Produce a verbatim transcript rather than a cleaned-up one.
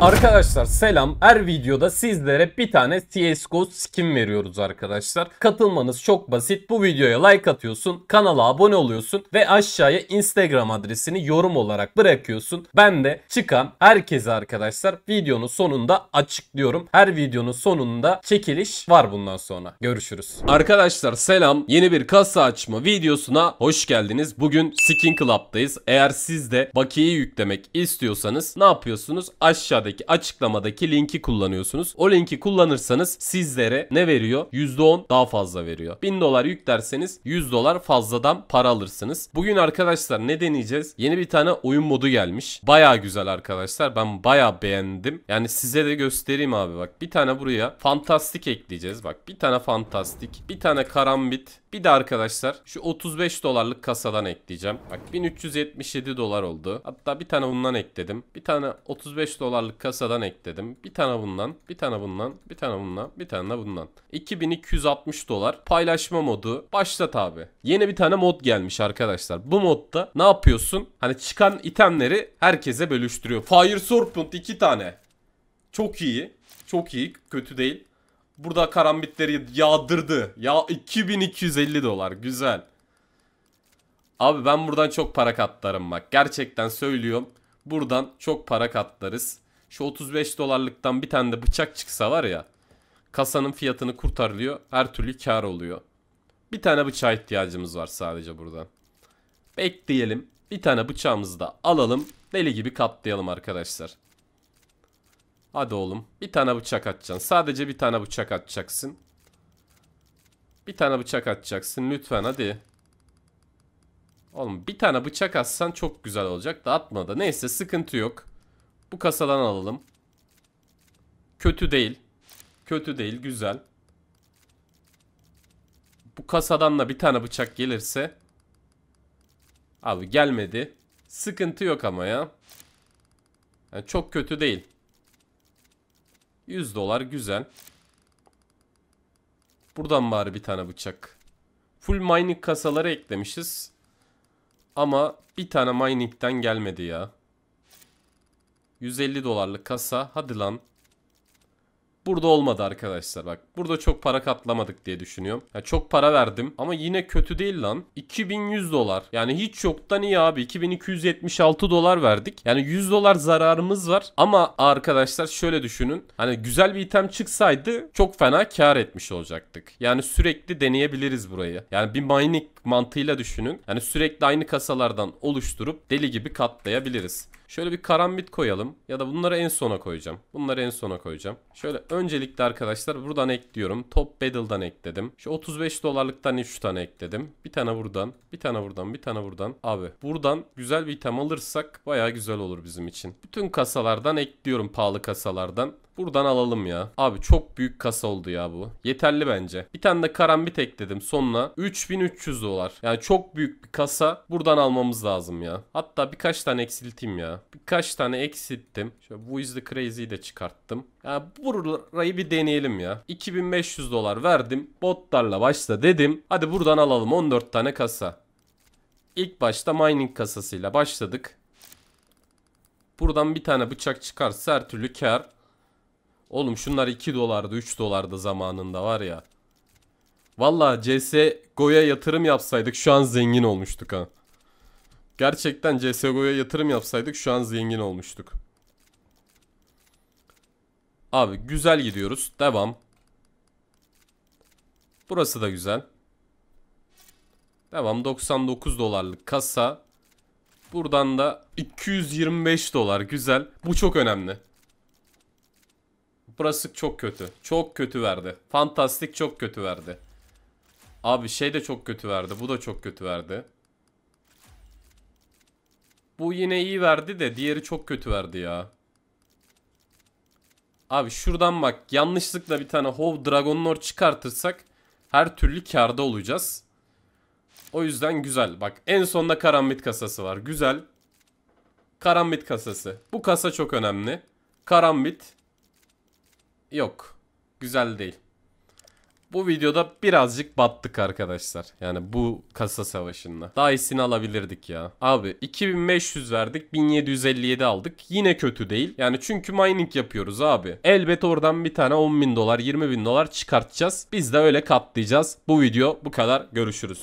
Arkadaşlar selam. Her videoda sizlere bir tane C S G O skin veriyoruz arkadaşlar. Katılmanız çok basit. Bu videoya like atıyorsun, kanala abone oluyorsun ve aşağıya Instagram adresini yorum olarak bırakıyorsun. Ben de çıkan herkese arkadaşlar videonun sonunda açıklıyorum. Her videonun sonunda çekiliş var bundan sonra. Görüşürüz. Arkadaşlar selam. Yeni bir kasa açma videosuna hoş geldiniz. Bugün Skin Club'dayız. Eğer siz de bakiye yüklemek istiyorsanız ne yapıyorsunuz? Aşağıda açıklamadaki linki kullanıyorsunuz. O linki kullanırsanız sizlere ne veriyor? yüzde on daha fazla veriyor. bin dolar yüklerseniz yüz dolar fazladan para alırsınız. Bugün arkadaşlar ne deneyeceğiz? Yeni bir tane oyun modu gelmiş. Baya güzel arkadaşlar. Ben baya beğendim. Yani size de göstereyim abi bak. Bir tane buraya fantastik ekleyeceğiz. Bak bir tane fantastik, bir tane karambit. Bir de arkadaşlar şu otuz beş dolarlık kasadan ekleyeceğim. Bak bin üç yüz yetmiş yedi dolar oldu. Hatta bir tane bundan ekledim. Bir tane otuz beş dolarlık kasadan ekledim. Bir tane bundan, bir tane bundan, bir tane bundan, bir tane de bundan. iki bin iki yüz altmış dolar. Paylaşma modu. Başlat abi. Yeni bir tane mod gelmiş arkadaşlar. Bu modda ne yapıyorsun? Hani çıkan itemleri herkese bölüştürüyor. Fire Sorpent iki tane. Çok iyi. Çok iyi. Kötü değil. Burada karambitleri yağdırdı. Ya iki bin iki yüz elli dolar. Güzel. Abi ben buradan çok para katlarım bak. Gerçekten söylüyorum. Buradan çok para katlarız. Şu otuz beş dolarlıktan bir tane de bıçak çıksa var ya, kasanın fiyatını kurtarılıyor. Her türlü kar oluyor. Bir tane bıçağa ihtiyacımız var sadece buradan. Bekleyelim. Bir tane bıçağımızı da alalım. Deli gibi katlayalım arkadaşlar. Hadi oğlum. Bir tane bıçak atacaksın. Sadece bir tane bıçak atacaksın. Bir tane bıçak atacaksın. Lütfen hadi. Oğlum bir tane bıçak atsan çok güzel olacak da atma da. Neyse sıkıntı yok. Bu kasadan alalım. Kötü değil. Kötü değil. Güzel. Bu kasadan da bir tane bıçak gelirse. Abi gelmedi. Sıkıntı yok ama ya. Yani çok kötü değil. yüz dolar güzel. Buradan bari bir tane bıçak. Full mining kasaları eklemişiz. Ama bir tane mining'den gelmedi ya. yüz elli dolarlık kasa. Hadi lan. Burada olmadı arkadaşlar bak. Burada çok para katlamadık diye düşünüyorum. Ya çok para verdim ama yine kötü değil lan. iki bin yüz dolar. Yani hiç yoktan iyi abi. iki bin iki yüz yetmiş altı dolar verdik. Yani yüz dolar zararımız var. Ama arkadaşlar şöyle düşünün. Hani güzel bir item çıksaydı çok fena kar etmiş olacaktık. Yani sürekli deneyebiliriz burayı. Yani bir mining mantığıyla düşünün. Yani sürekli aynı kasalardan oluşturup deli gibi katlayabiliriz. Şöyle bir karambit koyalım. Ya da bunları en sona koyacağım. Bunları en sona koyacağım. Şöyle öncelikle arkadaşlar buradan ekliyorum. Top Battle'dan ekledim. Şu otuz beş dolarlıktan üç tane ekledim. Bir tane buradan. Bir tane buradan. Bir tane buradan. Abi buradan güzel bir item alırsak bayağı güzel olur bizim için. Bütün kasalardan ekliyorum, pahalı kasalardan. Buradan alalım ya. Abi çok büyük kasa oldu ya bu. Yeterli bence. Bir tane de karambit ekledim sonuna. üç bin üç yüz dolar. Yani çok büyük bir kasa. Buradan almamız lazım ya. Hatta birkaç tane eksilteyim ya. Birkaç tane eksilttim. Şöyle bu is the crazy'yi de çıkarttım. Ya burayı bir deneyelim ya. iki bin beş yüz dolar verdim. Botlarla başla dedim. Hadi buradan alalım on dört tane kasa. İlk başta mining kasasıyla başladık. Buradan bir tane bıçak çıkarsa her türlü kar. Oğlum şunlar iki dolardı, üç dolardı zamanında var ya. Valla C S G O'ya yatırım yapsaydık şu an zengin olmuştuk ha. Gerçekten C S G O'ya yatırım yapsaydık şu an zengin olmuştuk. Abi güzel gidiyoruz. Devam. Burası da güzel. Devam. doksan dokuz dolarlık kasa. Buradan da iki yüz yirmi beş dolar. Güzel. Bu çok önemli. Burası çok kötü. Çok kötü verdi. Fantastik çok kötü verdi. Abi şey de çok kötü verdi. Bu da çok kötü verdi. Bu yine iyi verdi de diğeri çok kötü verdi ya. Abi şuradan bak. Yanlışlıkla bir tane Hov Dragon Lord çıkartırsak her türlü karda olacağız. O yüzden güzel. Bak en sonda karambit kasası var. Güzel. Karambit kasası. Bu kasa çok önemli. Karambit. Yok. Güzel değil. bu videoda birazcık battık arkadaşlar. Yani bu kasa savaşında. Daha iyisini alabilirdik ya. Abi iki bin beş yüz verdik, bin yedi yüz elli yedi aldık. Yine kötü değil. Yani çünkü mining yapıyoruz abi. Elbet oradan bir tane on bin dolar, yirmi bin dolar çıkartacağız. Biz de öyle katlayacağız. Bu video bu kadar. Görüşürüz.